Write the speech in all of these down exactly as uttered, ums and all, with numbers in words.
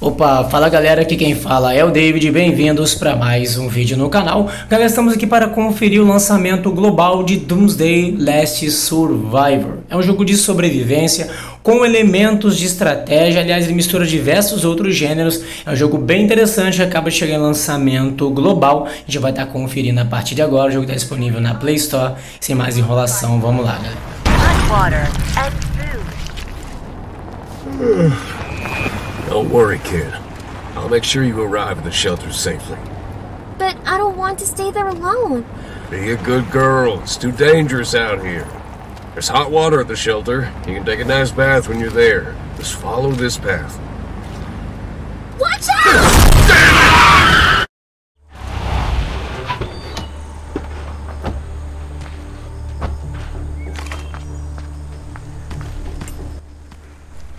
Opa, fala galera, aqui quem fala é o David, bem-vindos para mais um vídeo no canal. Galera, estamos aqui para conferir o lançamento global de Doomsday: Last Survivor. É um jogo de sobrevivência com elementos de estratégia, aliás ele mistura diversos outros gêneros, é um jogo bem interessante, acaba de chegar em lançamento global, a gente vai estar conferindo a partir de agora, o jogo está disponível na Play Store, sem mais enrolação, vamos lá galera. Don't worry, kid. I'll make sure you arrive at the shelter safely. But I don't want to stay there alone. Be a good girl. It's too dangerous out here. There's hot water at the shelter. You can take a nice bath when you're there. Just follow this path. Watch out!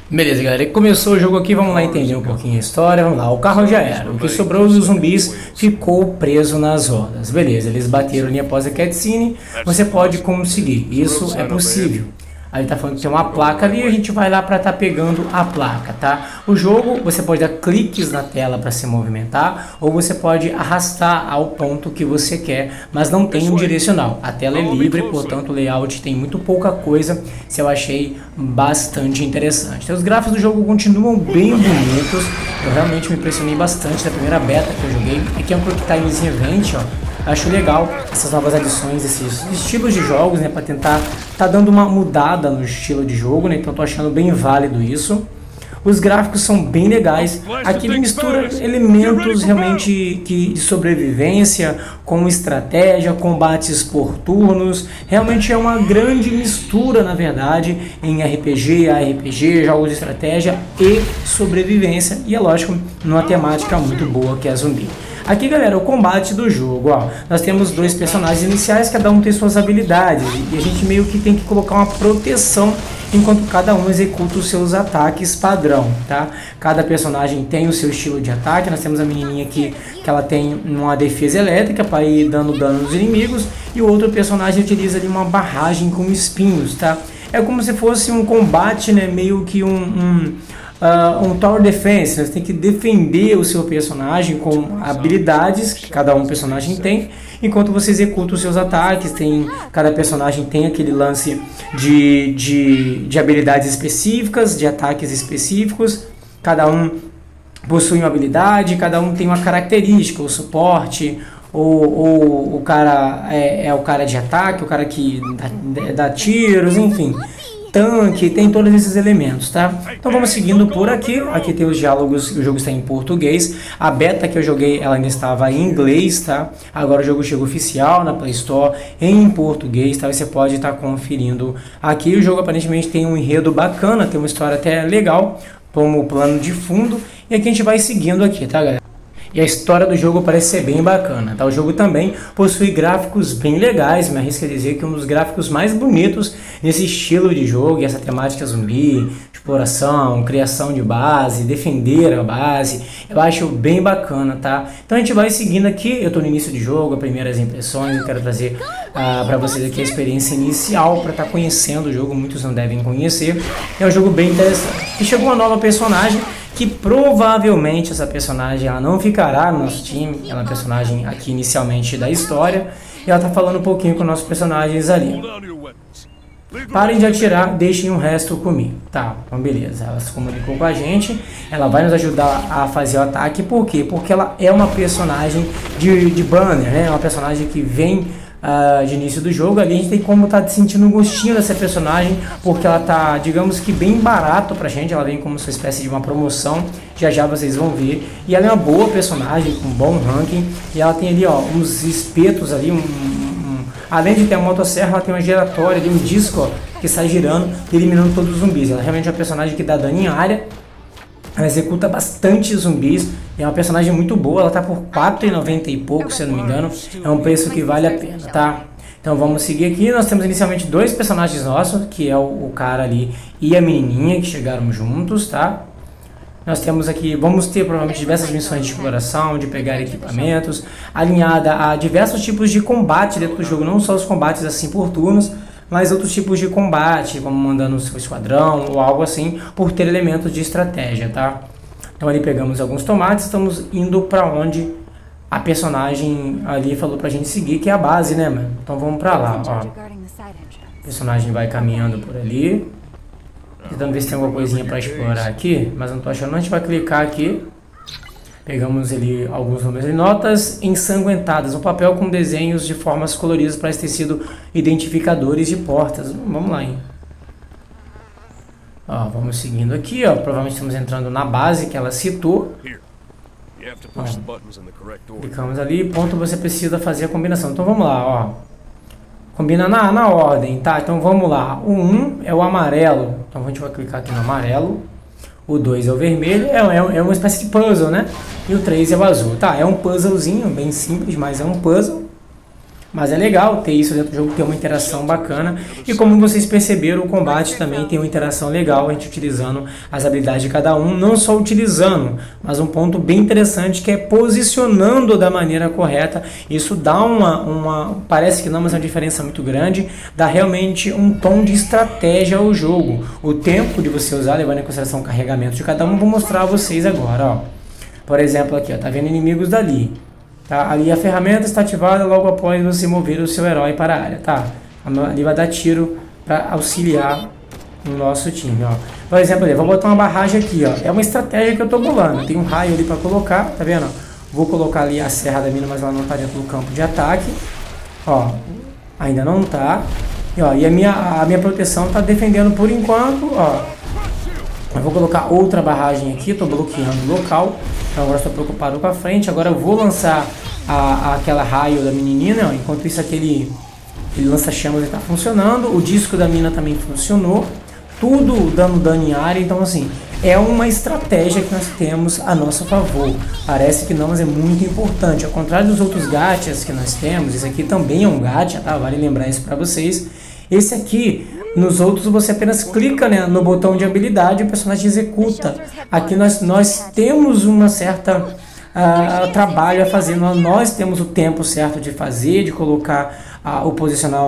Beleza, galera, começou o jogo aqui, vamos lá entender um pouquinho a história, vamos lá, o carro já era, o que sobrou dos zumbis ficou preso nas rodas, beleza, eles bateram ali após a cutscene, você pode conseguir, isso é possível. Aí tá falando que tem uma placa ali, a gente vai lá pra tá pegando a placa, tá? O jogo, você pode dar cliques na tela para se movimentar, ou você pode arrastar ao ponto que você quer, mas não tem um direcional. A tela é livre, portanto o layout tem muito pouca coisa, isso eu achei bastante interessante. Então, os gráficos do jogo continuam bem bonitos, eu realmente me impressionei bastante da primeira beta que eu joguei. Aqui é um Quick Time Event, ó. Acho legal essas novas adições, esses estilos de jogos, né, para tentar tá dando uma mudada no estilo de jogo, né, então tô achando bem válido isso. Os gráficos são bem legais, aqui ele mistura elementos realmente que, de sobrevivência, com estratégia, combates por turnos, realmente é uma grande mistura na verdade em R P G, A R P G, jogos de estratégia e sobrevivência, e é lógico, numa temática muito boa que é zumbi. Aqui galera, o combate do jogo, ó, nós temos dois personagens iniciais, cada um tem suas habilidades e a gente meio que tem que colocar uma proteção enquanto cada um executa os seus ataques padrão, tá? Cada personagem tem o seu estilo de ataque, nós temos a menininha aqui que ela tem uma defesa elétrica para ir dando dano nos inimigos e o outro personagem utiliza ali uma barragem com espinhos, tá? É como se fosse um combate, né, meio que um... um Uh, um Tower Defense, você tem que defender o seu personagem com habilidades que cada um personagem tem, enquanto você executa os seus ataques, tem, cada personagem tem aquele lance de, de, de habilidades específicas, de ataques específicos, cada um possui uma habilidade, cada um tem uma característica, o suporte, ou, ou o cara é, é o cara de ataque, o cara que dá, dá tiros, enfim... Tanque, tem todos esses elementos, tá? Então vamos seguindo por aqui, aqui tem os diálogos, o jogo está em português, a beta que eu joguei ela ainda estava em inglês, tá? Agora o jogo chegou oficial na Play Store em português, tá? Você pode estar conferindo aqui, o jogo aparentemente tem um enredo bacana, tem uma história até legal, como plano de fundo, e aqui a gente vai seguindo aqui, tá galera? E a história do jogo parece ser bem bacana, tá? O jogo também possui gráficos bem legais, me arrisco a dizer que é um dos gráficos mais bonitos nesse estilo de jogo, e essa temática zumbi, exploração, criação de base, defender a base, eu acho bem bacana, tá? Então a gente vai seguindo aqui, eu tô no início do jogo, as primeiras impressões, eu quero trazer ah, para vocês aqui a experiência inicial, para estar tá conhecendo o jogo, muitos não devem conhecer, é um jogo bem interessante. E chegou uma nova personagem, que provavelmente essa personagem ela não ficará no nosso time, ela é uma personagem aqui inicialmente da história, e ela tá falando um pouquinho com nossos personagens ali. Parem de atirar, deixem o resto comigo. Tá, então beleza, ela se comunicou com a gente, ela vai nos ajudar a fazer o ataque, por quê? Porque ela é uma personagem de, de banner, né? É uma personagem que vem... Uh, de início do jogo, ali a gente tem como tá sentindo um gostinho dessa personagem, porque ela tá, digamos que bem barato pra gente, ela vem como sua espécie de uma promoção, já já vocês vão ver, e ela é uma boa personagem, com um bom ranking, e ela tem ali ó, uns espetos ali, um, um, um, além de ter uma motosserra, ela tem uma giratória ali, um disco ó, que sai girando, eliminando todos os zumbis, ela realmente é uma personagem que dá dano em área, ela executa bastante zumbis, é uma personagem muito boa, ela tá por quatro e noventa e pouco, se eu não me engano, é um preço que vale a pena, tá? Então vamos seguir aqui, nós temos inicialmente dois personagens nossos, que é o, o cara ali e a menininha, que chegaram juntos, tá? Nós temos aqui, vamos ter provavelmente diversas missões de exploração, de pegar equipamentos, alinhada a diversos tipos de combate dentro do jogo, não só os combates assim por turnos, mas outros tipos de combate, como mandando o seu esquadrão ou algo assim, por ter elementos de estratégia, tá? Então ali pegamos alguns tomates, estamos indo para onde a personagem ali falou pra gente seguir, que é a base, né, mano? Então vamos pra lá, ó. O personagem vai caminhando por ali, tentando ver se tem alguma coisinha pra explorar aqui, mas não tô achando. A gente vai clicar aqui. Pegamos ali alguns números e notas ensanguentadas, um papel com desenhos de formas coloridas para ter sido identificadores de portas. Vamos lá, hein? Ó, vamos seguindo aqui, ó. Provavelmente estamos entrando na base que ela citou. Ó, clicamos ali, ponto, você precisa fazer a combinação. Então vamos lá, ó. Combina na, na ordem, tá? Então vamos lá. O um é o amarelo. Então a gente vai clicar aqui no amarelo. O dois é o vermelho. É, é, é uma espécie de puzzle, né? E o três é o azul. Tá, é um puzzlezinho, bem simples, mas é um puzzle. Mas é legal ter isso dentro do jogo, ter uma interação bacana. E como vocês perceberam, o combate também tem uma interação legal, a gente utilizando as habilidades de cada um. Não só utilizando, mas um ponto bem interessante que é posicionando da maneira correta. Isso dá uma, uma parece que não, mas é uma diferença muito grande. Dá realmente um tom de estratégia ao jogo. O tempo de você usar, levando em consideração o carregamento de cada um, vou mostrar a vocês agora, ó. Por exemplo aqui, ó, tá vendo inimigos dali. Tá, ali a ferramenta está ativada logo após você mover o seu herói para a área, tá? Ali vai dar tiro para auxiliar o nosso time, ó. Por exemplo, eu vou botar uma barragem aqui, ó. É uma estratégia que eu estou bolando. Tem um raio ali para colocar, tá vendo? Vou colocar ali a serra da mina, mas ela não está dentro do campo de ataque. Ó, ainda não tá. E, ó, e a minha, a minha proteção está defendendo por enquanto, ó. Eu vou colocar outra barragem aqui, estou bloqueando o local. Então agora estou preocupado com a frente. Agora eu vou lançar a, a, aquela raio da menininha, ó. Enquanto isso aquele ele lança-chamas está funcionando. O disco da mina também funcionou. Tudo dando dano em área. Então assim, é uma estratégia que nós temos a nosso favor. Parece que não, mas é muito importante. Ao contrário dos outros gachas que nós temos, esse aqui também é um gacha, tá? Vale lembrar isso para vocês. Esse aqui, nos outros você apenas clica, né, no botão de habilidade e o personagem executa. Aqui nós, nós temos uma certa uh, trabalho a fazer. Nós temos o tempo certo de fazer, de colocar uh, o posicionar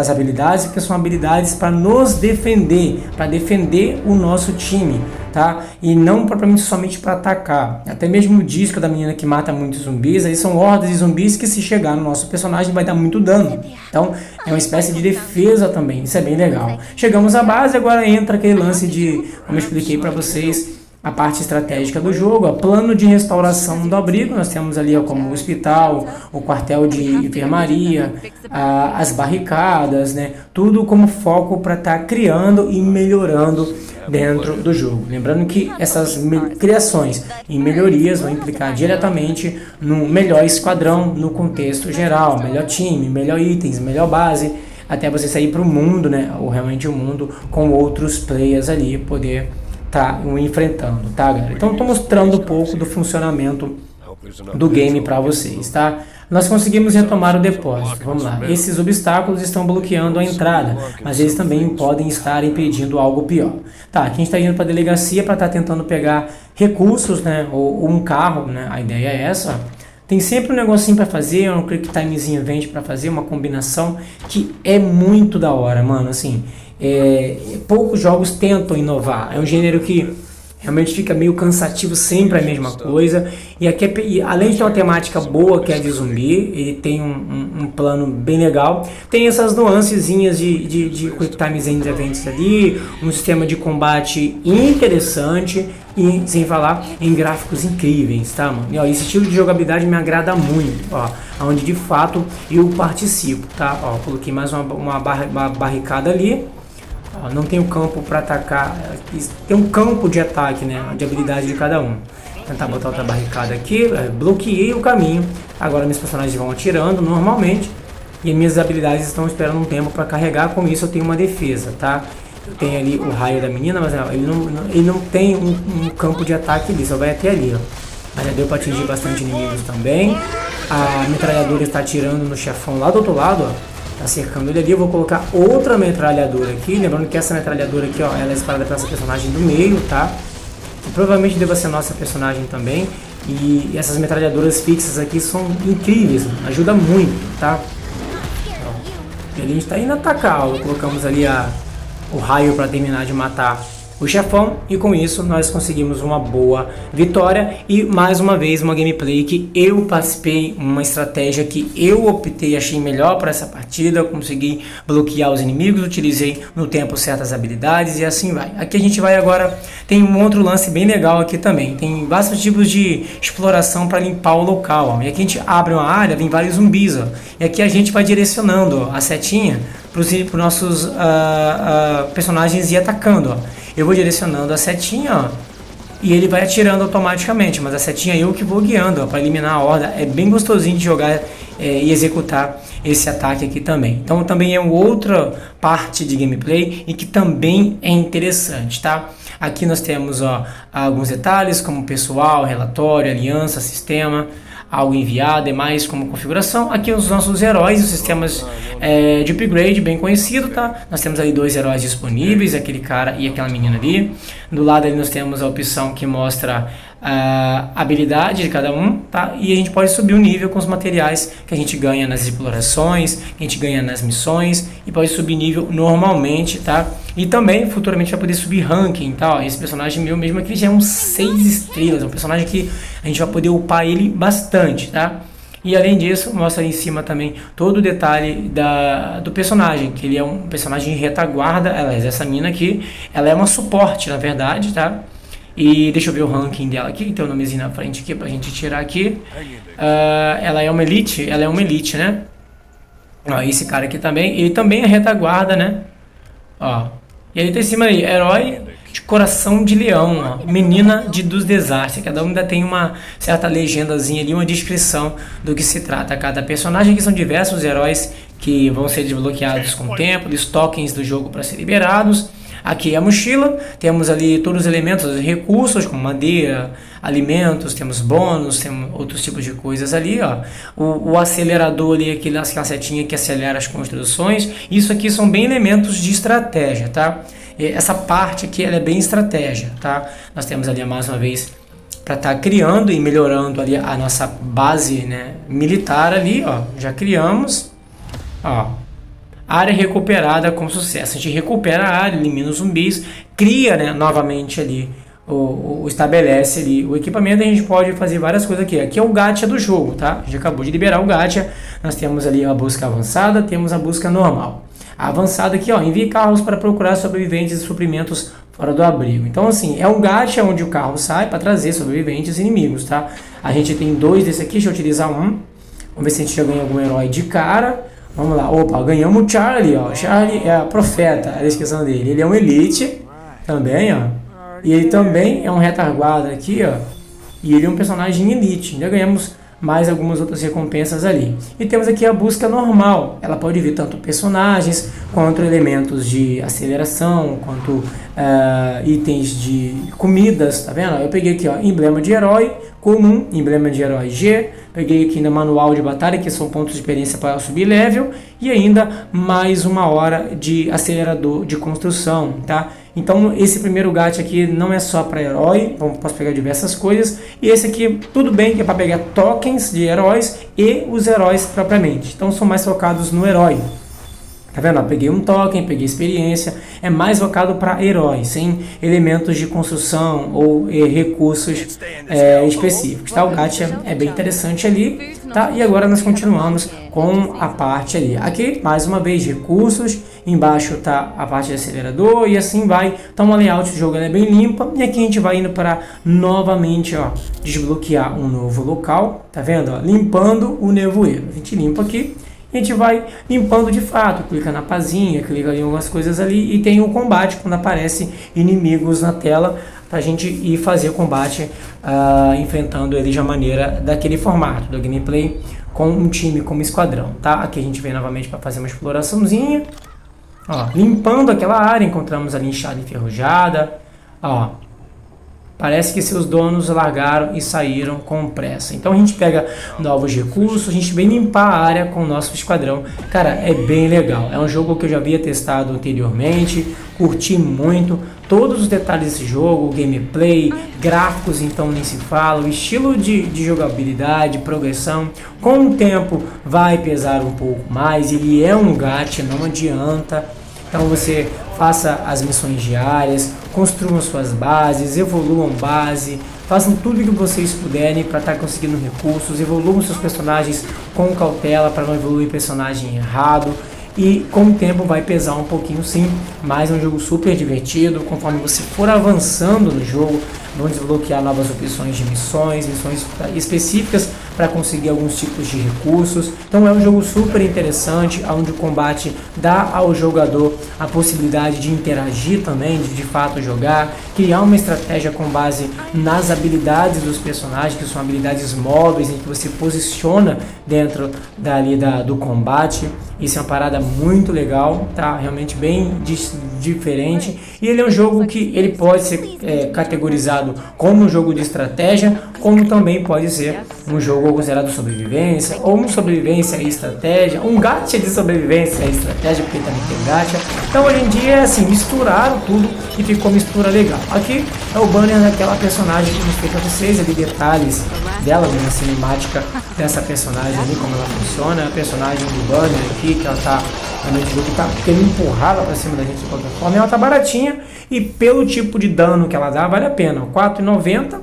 as habilidades, porque são habilidades para nos defender, para defender o nosso time, tá? E não propriamente somente para atacar. Até mesmo o disco da menina que mata muitos zumbis, aí são hordas de zumbis que se chegar no nosso personagem vai dar muito dano. Então é uma espécie de defesa também, isso é bem legal. Chegamos à base, agora entra aquele lance de, como eu expliquei para vocês, a parte estratégica do jogo, o plano de restauração do abrigo. Nós temos ali, ó, como o hospital, o quartel de enfermaria, a, as barricadas, né? Tudo como foco para estar tá criando e melhorando dentro do jogo. Lembrando que essas criações e melhorias vão implicar diretamente no melhor esquadrão, no contexto geral, melhor time, melhor itens, melhor base, até você sair para o mundo, né? Ou realmente o mundo com outros players ali, poder tá um enfrentando, tá, galera? Então estou mostrando um pouco do funcionamento do game para vocês, tá? Nós conseguimos retomar o depósito, vamos lá. Esses obstáculos estão bloqueando a entrada, mas eles também podem estar impedindo algo pior. Tá, aqui a gente está indo para a delegacia para estar tá tentando pegar recursos, né? Ou, ou um carro, né? A ideia é essa. Tem sempre um negocinho para fazer, um click timezinho event para fazer, uma combinação que é muito da hora, mano, assim. É, poucos jogos tentam inovar, é um gênero que realmente fica meio cansativo, sempre a mesma coisa. E aqui, é, e além de ter uma temática boa que é de zumbi, ele tem um, um, um plano bem legal, tem essas nuancezinhas de, de, de quick timezinhos eventos ali, um sistema de combate interessante e sem falar em gráficos incríveis, tá, mano? E, ó, esse estilo de jogabilidade me agrada muito, ó, onde de fato eu participo, tá? Ó, coloquei mais uma, uma, barra, uma barricada ali. Não tem um campo para atacar, tem um campo de ataque, né, de habilidade de cada um. Tentar botar outra barricada aqui, bloqueei o caminho, agora meus personagens vão atirando normalmente e minhas habilidades estão esperando um tempo para carregar, com isso eu tenho uma defesa, tá? Eu tenho ali o raio da menina, mas ele não, ele não tem um, um campo de ataque ali, só vai até ali, ó. Mas já deu para atingir bastante inimigos também. A metralhadora está atirando no chefão lá do outro lado, ó. Tá cercando ele ali, eu vou colocar outra metralhadora aqui, lembrando que essa metralhadora aqui, ó, ela é separada para essa personagem do meio, tá? provavelmente deva ser a nossa personagem também. E essas metralhadoras fixas aqui são incríveis, ajuda muito, tá? E ali a gente tá indo atacar, colocamos ali a, o raio para terminar de matar o chefão, e com isso nós conseguimos uma boa vitória. E mais uma vez uma gameplay que eu participei, uma estratégia que eu optei, achei melhor para essa partida. Eu consegui bloquear os inimigos, utilizei no tempo certas habilidades e assim vai. Aqui a gente vai agora, tem um outro lance bem legal aqui também, tem vários tipos de exploração para limpar o local, ó. E aqui a gente abre uma área, vem vários zumbis, ó. E aqui a gente vai direcionando, ó, a setinha para os nossos uh, uh, personagens ir atacando, ó. Eu vou direcionando a setinha, ó, e ele vai atirando automaticamente, mas a setinha eu que vou guiando para eliminar a horda. É bem gostosinho de jogar é, e executar esse ataque aqui também. Então também é uma outra parte de gameplay e que também é interessante, tá? Aqui nós temos, ó, alguns detalhes como pessoal, relatório, aliança, sistema, algo enviado e mais como configuração. Aqui os nossos heróis, os sistemas é, de upgrade bem conhecido, tá? Nós temos ali dois heróis disponíveis, aquele cara e aquela menina ali. Do lado ali nós temos a opção que mostra a habilidade de cada um, tá? E a gente pode subir o nível com os materiais que a gente ganha nas explorações, que a gente ganha nas missões, e pode subir nível normalmente, tá? E também futuramente vai poder subir ranking, tá? Ó, esse personagem meu mesmo aqui já é um seis estrelas, é um personagem que a gente vai poder upar ele bastante, tá? E além disso, mostra ali em cima também todo o detalhe da, do personagem, que ele é um personagem de retaguarda. Ela, essa mina aqui, ela é uma suporte, na verdade, tá? E deixa eu ver o ranking dela aqui, tem o nomezinho na frente aqui pra gente tirar aqui. Uh, ela é uma elite, ela é uma elite, né? Ó, esse cara aqui também, ele também é retaguarda, né? Ó, e aí tá em cima aí, herói de coração de leão, ó, menina de, dos desastres. Cada um ainda tem uma certa legendazinha ali, uma descrição do que se trata cada personagem, que são diversos heróis que vão ser desbloqueados com o tempo, dos tokens do jogo para ser liberados. Aqui é a mochila, temos ali todos os elementos, os recursos, como madeira, alimentos, temos bônus, temos outros tipos de coisas ali, ó. O, o acelerador ali, aquela setinha que acelera as construções. Isso aqui são bem elementos de estratégia, tá? E essa parte aqui ela é bem estratégia, tá? Nós temos ali mais uma vez para estar tá criando e melhorando ali a nossa base, né, militar ali, ó. Já criamos, ó. Área recuperada com sucesso. A gente recupera a área, elimina os zumbis, cria, né, novamente ali, o, o estabelece ali o equipamento. A gente pode fazer várias coisas aqui. Aqui é o gacha do jogo, tá? A gente acabou de liberar o gacha. Nós temos ali a busca avançada, temos a busca normal. A avançada aqui, ó, envie carros para procurar sobreviventes e suprimentos fora do abrigo. Então assim, é um gacha onde o carro sai para trazer sobreviventes e inimigos, tá? A gente tem dois desse aqui, deixa eu utilizar um. Vamos ver se a gente já ganha algum herói de cara. Vamos lá, opa, ganhamos o Charlie, ó. Charlie é a profeta, a descrição dele. Ele é um elite também, ó. E ele também é um retaguarda aqui, ó. E ele é um personagem elite. Já ganhamos mais algumas outras recompensas ali. E temos aqui a busca normal. Ela pode vir tanto personagens, quanto elementos de aceleração, quanto uh, itens de comidas, tá vendo? Eu peguei aqui, ó, emblema de herói comum, emblema de herói G, peguei aqui no manual de batalha, que são pontos de experiência para subir level, e ainda mais uma hora de acelerador de construção, tá? Então esse primeiro gacha aqui não é só para herói, então, posso pegar diversas coisas. E esse aqui, tudo bem que é para pegar tokens de heróis e os heróis propriamente. Então são mais focados no herói. Tá vendo? Eu peguei um token, peguei experiência. É mais focado para heróis, em elementos de construção ou recursos é, específicos, tá? O gacha é bem interessante ali, tá? E agora nós continuamos com a parte ali. Aqui, mais uma vez, recursos. Embaixo tá a parte de acelerador e assim vai. Então o layout do jogo é bem limpa. E aqui a gente vai indo para novamente, ó, desbloquear um novo local. Tá vendo? Ó, limpando o nevoeiro. A gente limpa aqui. A gente vai limpando de fato, clica na pazinha, clica em algumas coisas ali, e tem o combate quando aparece inimigos na tela, pra gente ir fazer o combate uh, enfrentando ele de uma maneira daquele formato, do gameplay com um time, como esquadrão, tá? Aqui a gente vem novamente para fazer uma exploraçãozinha, ó, limpando aquela área. Encontramos ali enxada enferrujada, ó, Parece que seus donos largaram e saíram com pressa. Então a gente pega novos recursos, a gente vem limpar a área com o nosso esquadrão. Cara, é bem legal. É um jogo que eu já havia testado anteriormente, curti muito. Todos os detalhes desse jogo, gameplay, gráficos, então nem se fala, o estilo de, de jogabilidade, progressão, com o tempo vai pesar um pouco mais, ele é um gacha, não adianta. Então você faça as missões diárias, construam suas bases, evoluam base, façam tudo o que vocês puderem para estar conseguindo recursos, evoluam seus personagens com cautela para não evoluir personagem errado. E com o tempo vai pesar um pouquinho sim, mas é um jogo super divertido. Conforme você for avançando no jogo, vão desbloquear novas opções de missões, missões específicas para conseguir alguns tipos de recursos. Então é um jogo super interessante, onde o combate dá ao jogador a possibilidade de interagir também, de de fato jogar, criar uma estratégia com base nas habilidades dos personagens, que são habilidades móveis, em que você posiciona dentro dali da, do combate. Isso é uma parada muito legal, tá? Realmente bem diferente. E ele é um jogo que ele pode ser é, categorizado como um jogo de estratégia, como também pode ser um jogo considerado sobrevivência, ou um sobrevivência e estratégia, um gacha de sobrevivência e estratégia, porque também tem gacha. Então hoje em dia é assim, misturaram tudo e ficou mistura legal. Aqui é o banner daquela personagem que eu mostrei pra vocês, ali detalhes dela, na cinemática dessa personagem ali, como ela funciona, a personagem do banner aqui, que ela tá, realmente o jogo tá querendo empurrar ela pra cima da gente de qualquer forma, ela tá baratinha e pelo tipo de dano que ela dá, vale a pena, quatro e noventa.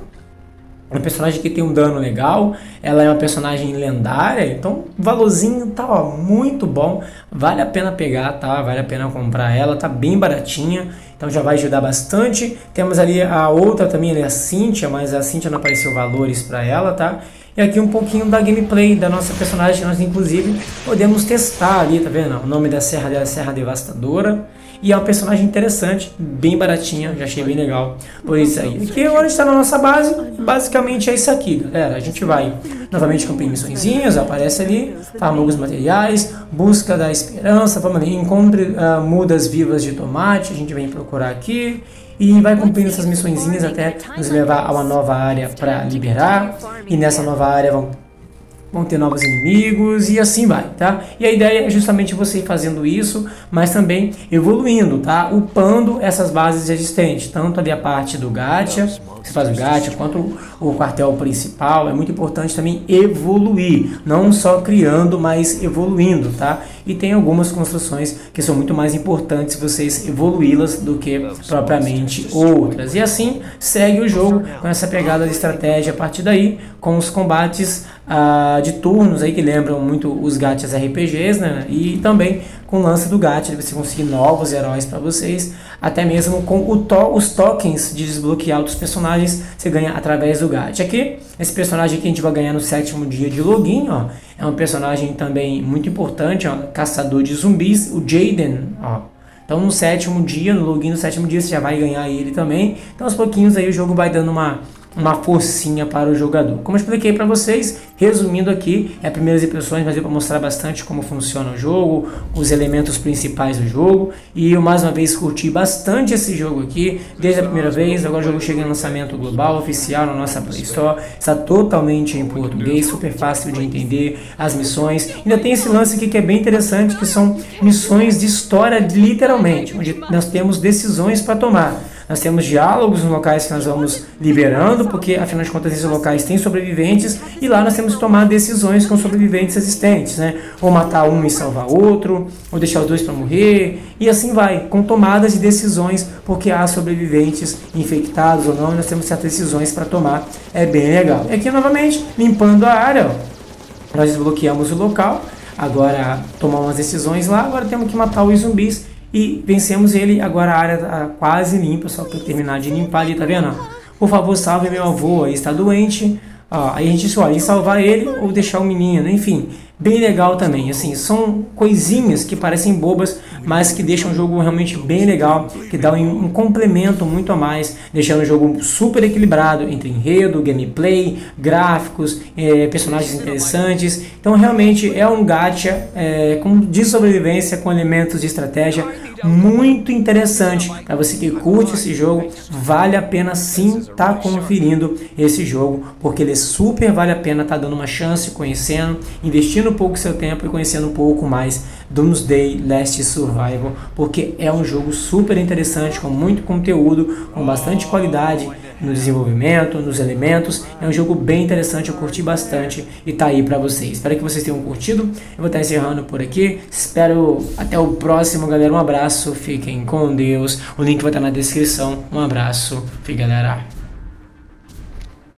É um personagem que tem um dano legal, ela é uma personagem lendária, então o valorzinho tá ó, muito bom, vale a pena pegar, tá? Vale a pena comprar ela, tá bem baratinha, então já vai ajudar bastante. Temos ali a outra também, ali a Cíntia, mas a Cíntia não apareceu valores para ela, tá? E aqui um pouquinho da gameplay da nossa personagem, que nós inclusive podemos testar ali, tá vendo? O nome da Serra é Serra Devastadora. E é uma personagem interessante, bem baratinha, já achei bem legal por isso aí. Porque agora está na nossa base, basicamente é isso aqui, galera. A gente vai novamente com missõezinhas, aparece ali, farma os materiais, busca da esperança, vamos ali, encontre uh, mudas vivas de tomate, a gente vem procurar aqui. E vai cumprindo essas missõezinhas até nos levar a uma nova área para liberar. E nessa nova área vão, vão ter novos inimigos e assim vai, tá? E a ideia é justamente você ir fazendo isso, mas também evoluindo, tá? Upando essas bases existentes. Tanto ali a parte do gacha, você faz o gacha, quanto o quartel principal. É muito importante também evoluir. Não só criando, mas evoluindo, tá? E tem algumas construções que são muito mais importantes vocês evoluí-las do que propriamente outras. E assim segue o jogo com essa pegada de estratégia a partir daí, com os combates ah, de turnos aí que lembram muito os gachas R P Gs, né? E também com o lance do gacha, você conseguir novos heróis para vocês, até mesmo com o to os tokens de desbloquear outros personagens, você ganha através do gacha. Aqui, esse personagem que a gente vai ganhar no sétimo dia de login, ó, é um personagem também muito importante, ó, caçador de zumbis, o Jaden, ó. Então no sétimo dia, no login do sétimo dia, você já vai ganhar ele também. Então aos pouquinhos aí o jogo vai dando uma, uma forcinha para o jogador. Como eu expliquei para vocês, resumindo aqui, é primeiras impressões, mas eu vou mostrar bastante como funciona o jogo, os elementos principais do jogo. E eu mais uma vez curti bastante esse jogo aqui, desde a primeira vez. Agora o jogo chega em lançamento global, oficial, na nossa Play Store. Está totalmente em português, super fácil de entender as missões. Ainda tem esse lance aqui que é bem interessante, que são missões de história literalmente, onde nós temos decisões para tomar. Nós temos diálogos nos locais que nós vamos liberando, porque afinal de contas esses locais têm sobreviventes e lá nós temos que tomar decisões com sobreviventes existentes, né? Ou matar um e salvar outro, ou deixar os dois para morrer, e assim vai, com tomadas de decisões, porque há sobreviventes infectados ou não, nós temos certas decisões para tomar, é bem legal. E aqui novamente, limpando a área, ó, nós desbloqueamos o local, agora tomamos as decisões lá, agora temos que matar os zumbis, e vencemos ele, agora a área tá quase limpa, só para terminar de limpar ali, tá vendo? Por favor, salve meu avô, aí está doente. Ó, aí a gente só, ó, salvar ele ou deixar o menino, enfim. bem legal também. Assim, são coisinhas que parecem bobas, mas que deixam o jogo realmente bem legal, que dá um, um complemento muito a mais, deixando o jogo super equilibrado entre enredo, gameplay, gráficos, é, personagens interessantes. Então realmente é um gacha é, com, de sobrevivência com elementos de estratégia muito interessante. Para você que curte esse jogo, vale a pena sim estar conferindo esse jogo, porque ele super vale a pena estar dando uma chance, conhecendo, investindo um pouco seu tempo e conhecendo um pouco mais Doomsday: Last Survivors, porque é um jogo super interessante, com muito conteúdo, com bastante qualidade no desenvolvimento, nos elementos. É um jogo bem interessante, eu curti bastante e tá aí pra vocês. Espero que vocês tenham curtido. Eu vou estar encerrando por aqui. Espero até o próximo, galera. Um abraço, fiquem com Deus. O link vai estar na descrição. Um abraço, fica, galera.